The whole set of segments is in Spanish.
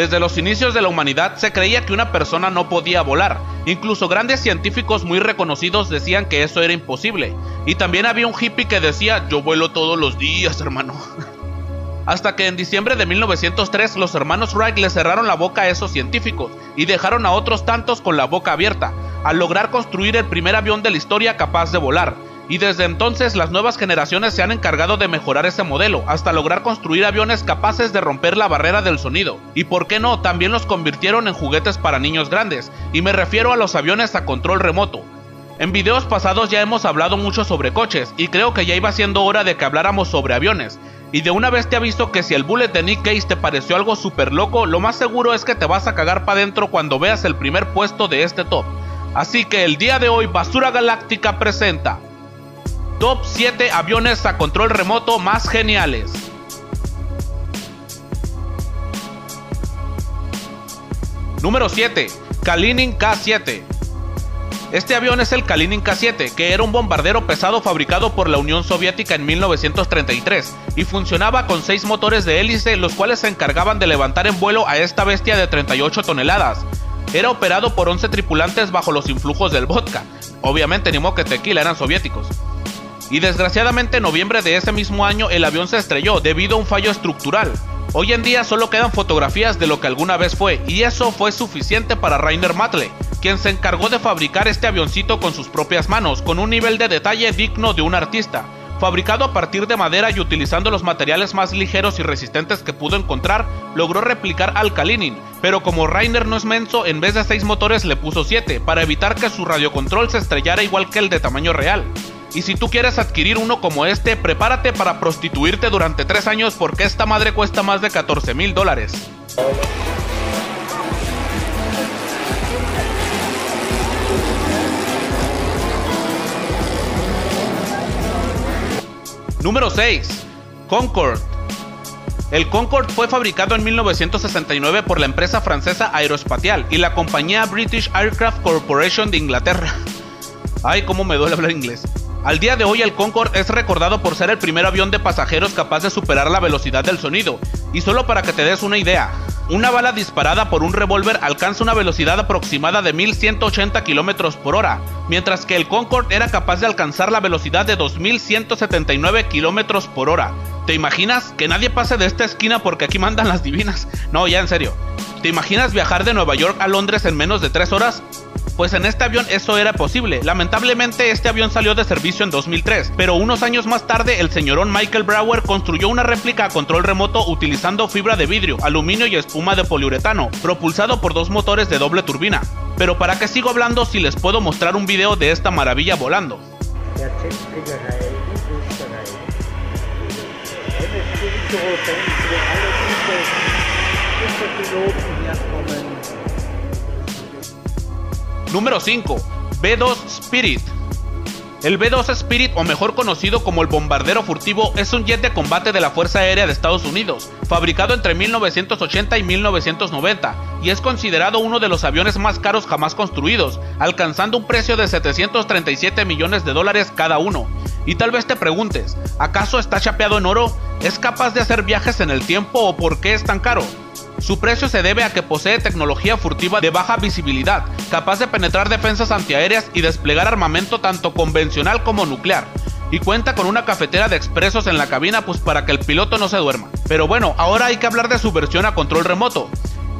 Desde los inicios de la humanidad se creía que una persona no podía volar, incluso grandes científicos muy reconocidos decían que eso era imposible, y también había un hippie que decía, yo vuelo todos los días, hermano. Hasta que en diciembre de 1903 los hermanos Wright le cerraron la boca a esos científicos y dejaron a otros tantos con la boca abierta, al lograr construir el primer avión de la historia capaz de volar. Y desde entonces las nuevas generaciones se han encargado de mejorar ese modelo, hasta lograr construir aviones capaces de romper la barrera del sonido. Y por qué no, también los convirtieron en juguetes para niños grandes, y me refiero a los aviones a control remoto. En videos pasados ya hemos hablado mucho sobre coches, y creo que ya iba siendo hora de que habláramos sobre aviones. Y de una vez te aviso que si el bullet de Nick Cage te pareció algo súper loco, lo más seguro es que te vas a cagar pa' dentro cuando veas el primer puesto de este top. Así que el día de hoy Basura Galáctica presenta Top 7 aviones a control remoto más geniales. Número 7. Kalinin K-7. Este avión es el Kalinin K-7, que era un bombardero pesado fabricado por la Unión Soviética en 1933 y funcionaba con 6 motores de hélice, los cuales se encargaban de levantar en vuelo a esta bestia de 38 toneladas. Era operado por 11 tripulantes bajo los influjos del vodka. Obviamente, ni modo que tequila, eran soviéticos. Y desgraciadamente en noviembre de ese mismo año el avión se estrelló debido a un fallo estructural. Hoy en día solo quedan fotografías de lo que alguna vez fue, y eso fue suficiente para Rainer Matle, quien se encargó de fabricar este avioncito con sus propias manos, con un nivel de detalle digno de un artista. Fabricado a partir de madera y utilizando los materiales más ligeros y resistentes que pudo encontrar, logró replicar al Kalinin, pero como Rainer no es menso, en vez de 6 motores le puso 7, para evitar que su radiocontrol se estrellara igual que el de tamaño real. Y si tú quieres adquirir uno como este, prepárate para prostituirte durante 3 años porque esta madre cuesta más de $14,000. Número 6. Concorde. El Concorde fue fabricado en 1969 por la empresa francesa Aeroespacial y la compañía British Aircraft Corporation de Inglaterra. Ay, cómo me duele hablar inglés. Al día de hoy el Concorde es recordado por ser el primer avión de pasajeros capaz de superar la velocidad del sonido. Y solo para que te des una idea, una bala disparada por un revólver alcanza una velocidad aproximada de 1180 km por hora, mientras que el Concorde era capaz de alcanzar la velocidad de 2179 km por hora. ¿Te imaginas? Que nadie pase de esta esquina porque aquí mandan las divinas. No, ya en serio. ¿Te imaginas viajar de Nueva York a Londres en menos de 3 horas? Pues en este avión eso era posible. Lamentablemente este avión salió de servicio en 2003, pero unos años más tarde el señorón Michael Brower construyó una réplica a control remoto utilizando fibra de vidrio, aluminio y espuma de poliuretano, propulsado por 2 motores de doble turbina. Pero ¿para qué sigo hablando si les puedo mostrar un video de esta maravilla volando? Número 5. B-2 Spirit. El B-2 Spirit, o mejor conocido como el bombardero furtivo, es un jet de combate de la Fuerza Aérea de Estados Unidos, fabricado entre 1980 y 1990, y es considerado uno de los aviones más caros jamás construidos, alcanzando un precio de $737 millones cada uno. Y tal vez te preguntes, ¿acaso está chapeado en oro? ¿Es capaz de hacer viajes en el tiempo o por qué es tan caro? Su precio se debe a que posee tecnología furtiva de baja visibilidad, capaz de penetrar defensas antiaéreas y desplegar armamento tanto convencional como nuclear, y cuenta con una cafetera de expresos en la cabina, pues para que el piloto no se duerma. Pero bueno, ahora hay que hablar de su versión a control remoto.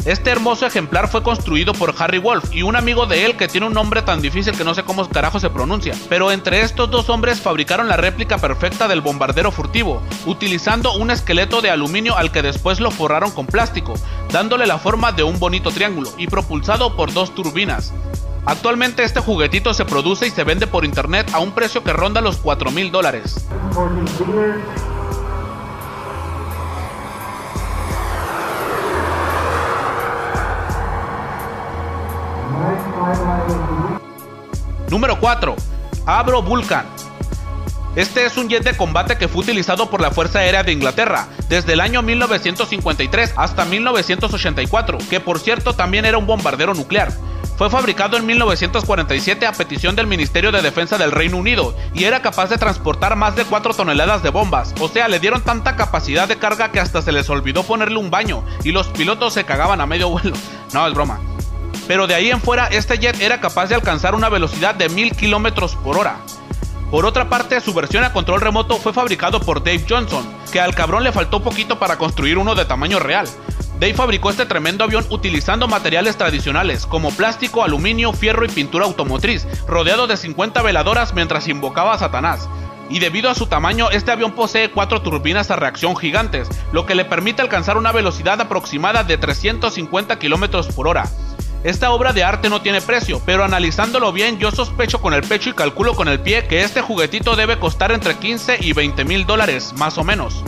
Este hermoso ejemplar fue construido por Harry Wolf y un amigo de él que tiene un nombre tan difícil que no sé cómo carajo se pronuncia, pero entre estos dos hombres fabricaron la réplica perfecta del bombardero furtivo, utilizando un esqueleto de aluminio al que después lo forraron con plástico, dándole la forma de un bonito triángulo y propulsado por 2 turbinas. Actualmente este juguetito se produce y se vende por internet a un precio que ronda los $4,000. Número 4. Avro Vulcan. Este es un jet de combate que fue utilizado por la Fuerza Aérea de Inglaterra desde el año 1953 hasta 1984, que por cierto también era un bombardero nuclear. Fue fabricado en 1947 a petición del Ministerio de Defensa del Reino Unido y era capaz de transportar más de 4 toneladas de bombas, o sea, le dieron tanta capacidad de carga que hasta se les olvidó ponerle un baño y los pilotos se cagaban a medio vuelo. No, es broma. Pero de ahí en fuera, este jet era capaz de alcanzar una velocidad de 1000 km/h. Por otra parte, su versión a control remoto fue fabricado por Dave Johnson, que al cabrón le faltó poquito para construir uno de tamaño real. Dave fabricó este tremendo avión utilizando materiales tradicionales como plástico, aluminio, fierro y pintura automotriz, rodeado de 50 veladoras mientras invocaba a Satanás. Y debido a su tamaño, este avión posee 4 turbinas a reacción gigantes, lo que le permite alcanzar una velocidad aproximada de 350 km/h. Esta obra de arte no tiene precio, pero analizándolo bien yo sospecho con el pecho y calculo con el pie que este juguetito debe costar entre 15 y 20 mil dólares, más o menos.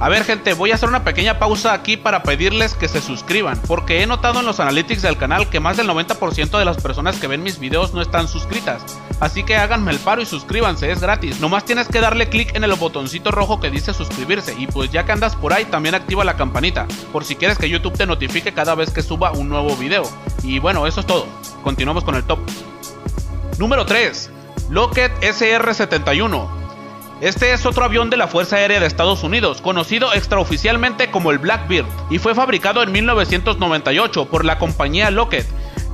A ver gente, voy a hacer una pequeña pausa aquí para pedirles que se suscriban, porque he notado en los analytics del canal que más del 90% de las personas que ven mis videos no están suscritas, así que háganme el paro y suscríbanse, es gratis, nomás tienes que darle clic en el botoncito rojo que dice suscribirse, y pues ya que andas por ahí también activa la campanita, por si quieres que YouTube te notifique cada vez que suba un nuevo video. Y bueno, eso es todo, continuamos con el top. Número 3. Lockheed SR-71. Este es otro avión de la Fuerza Aérea de Estados Unidos, conocido extraoficialmente como el Blackbird, y fue fabricado en 1998 por la compañía Lockheed.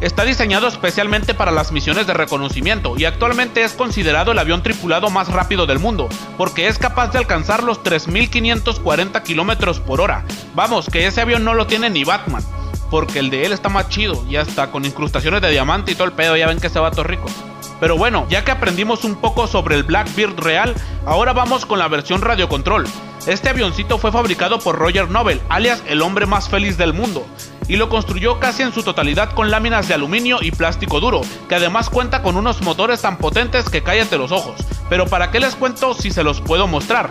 Está diseñado especialmente para las misiones de reconocimiento y actualmente es considerado el avión tripulado más rápido del mundo, porque es capaz de alcanzar los 3540 km/h. Vamos, que ese avión no lo tiene ni Batman, porque el de él está más chido y hasta con incrustaciones de diamante y todo el pedo, ya ven que ese vato es rico. Pero bueno, ya que aprendimos un poco sobre el Blackbird real, ahora vamos con la versión radiocontrol. Este avioncito fue fabricado por Roger Nobel, alias el hombre más feliz del mundo, y lo construyó casi en su totalidad con láminas de aluminio y plástico duro, que además cuenta con unos motores tan potentes que cállate los ojos. Pero ¿para qué les cuento si se los puedo mostrar?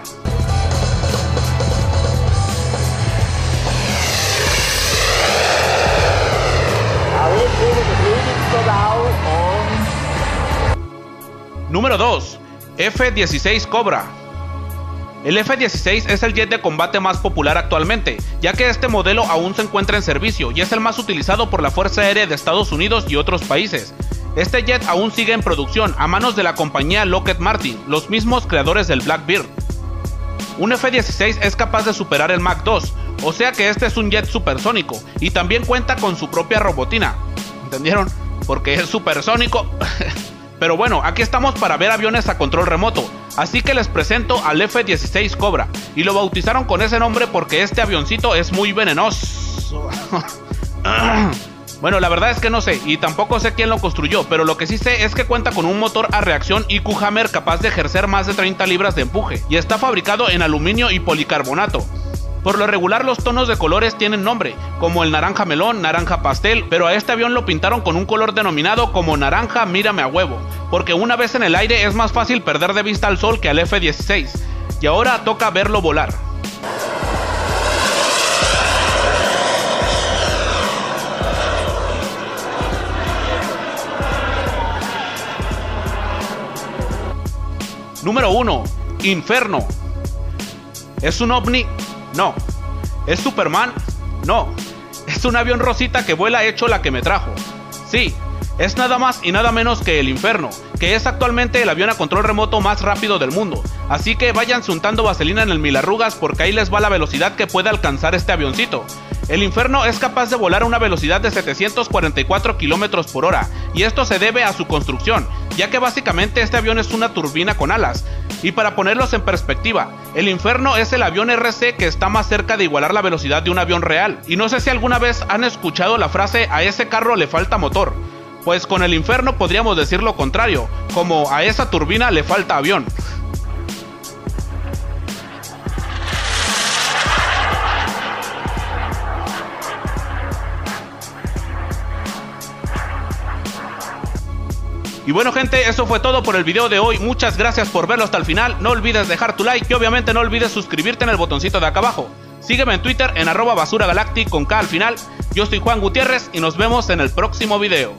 Número 2. F-16 Cobra. El F-16 es el jet de combate más popular actualmente, ya que este modelo aún se encuentra en servicio y es el más utilizado por la Fuerza Aérea de Estados Unidos y otros países. Este jet aún sigue en producción a manos de la compañía Lockheed Martin, los mismos creadores del Blackbird. Un F-16 es capaz de superar el Mach 2, o sea que este es un jet supersónico y también cuenta con su propia robotina. ¿Entendieron? Porque es supersónico. Pero bueno, aquí estamos para ver aviones a control remoto, así que les presento al F-16 Cobra, y lo bautizaron con ese nombre porque este avioncito es muy venenoso. Bueno, la verdad es que no sé, y tampoco sé quién lo construyó, pero lo que sí sé es que cuenta con un motor a reacción IQ Hammer capaz de ejercer más de 30 libras de empuje, y está fabricado en aluminio y policarbonato. Por lo regular los tonos de colores tienen nombre, como el naranja melón, naranja pastel, pero a este avión lo pintaron con un color denominado como naranja mírame a huevo, porque una vez en el aire es más fácil perder de vista al sol que al F-16, y ahora toca verlo volar. Número 1. Inferno. Es un ovni... No. ¿Es Superman? No. Es un avión rosita que vuela hecho la que me trajo. Sí, es nada más y nada menos que el Inferno, que es actualmente el avión a control remoto más rápido del mundo. Así que vayan untando vaselina en el milarrugas porque ahí les va la velocidad que puede alcanzar este avioncito. El Inferno es capaz de volar a una velocidad de 744 km/h, y esto se debe a su construcción, ya que básicamente este avión es una turbina con alas. Y para ponerlos en perspectiva, el Inferno es el avión RC que está más cerca de igualar la velocidad de un avión real. Y no sé si alguna vez han escuchado la frase "a ese carro le falta motor". Pues con el Inferno podríamos decir lo contrario, como "a esa turbina le falta avión". Y bueno gente, eso fue todo por el video de hoy, muchas gracias por verlo hasta el final, no olvides dejar tu like y obviamente no olvides suscribirte en el botoncito de acá abajo. Sígueme en Twitter en @basuragaláctica con K al final, yo soy Juan Gutiérrez y nos vemos en el próximo video.